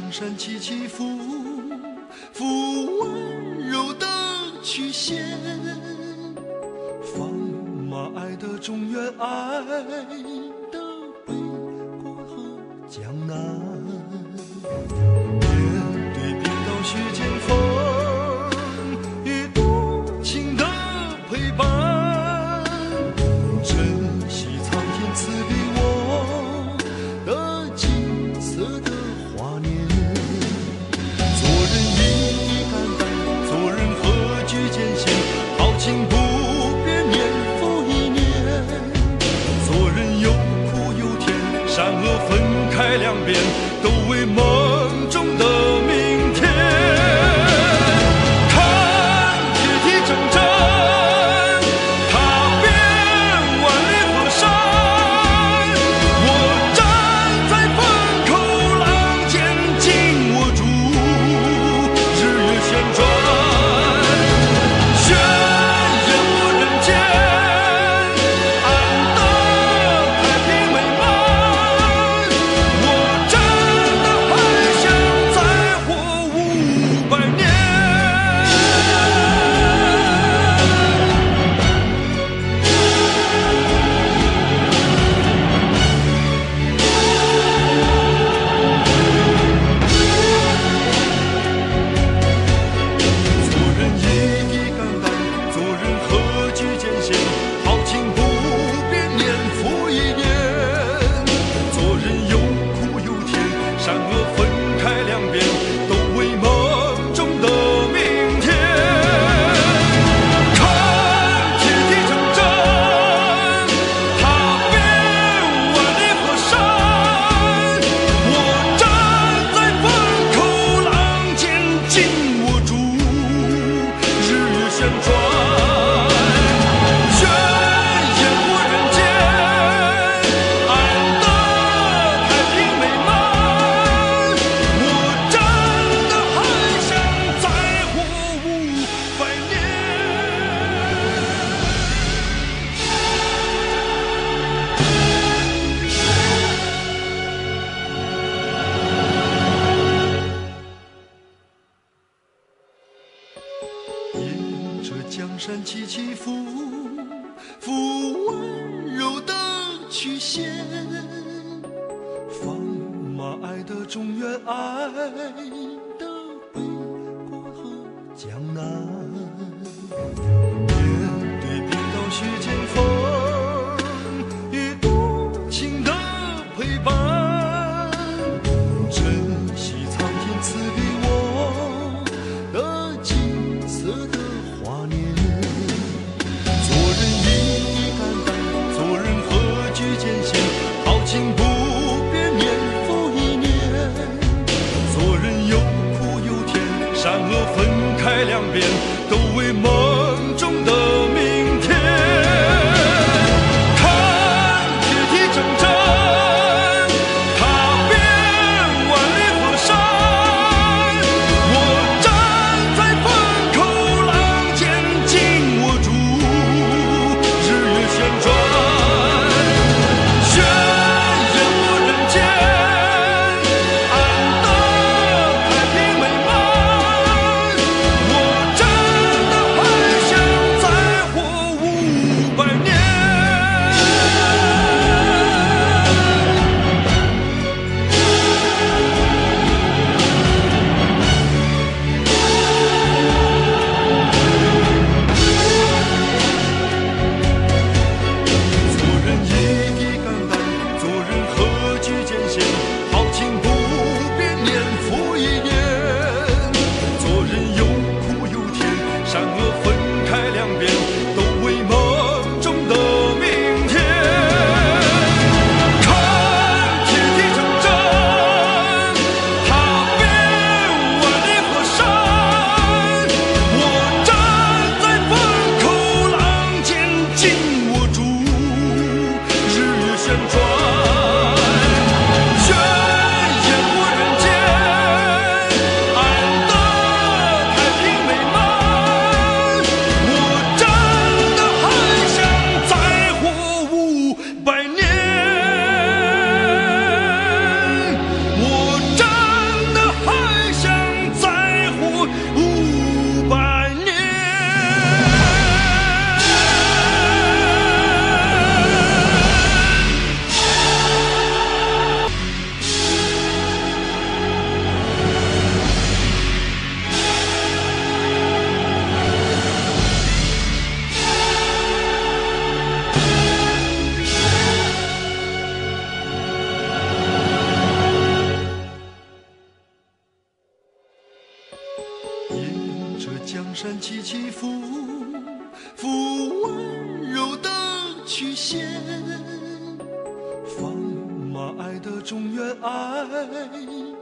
江山起起伏伏，温柔的曲线，放马爱的中原，爱的北国和江南，面对冰刀雪剑风雨多情的陪伴，珍惜苍天赐给我的金色的华年。做人义义淡淡，做人何惧艰险，豪情不变，年复一年。做人有苦有甜，善恶分开两边，都为梦中的明天。看铁蹄铮铮，踏遍万里河山，我站在风口浪尖，紧握住日月旋转。江山起起伏伏，温柔的曲线，放马爱的中原，爱的北国和江南，面对冰刀雪剑风雨多情的陪伴，珍惜苍天赐给我的金色的华年。做人义义淡淡，做人何惧艰险，豪情不变，年复一年。做人有苦有甜，善恶分开两边。人起起伏伏，温柔的曲线。放马爱的中原爱。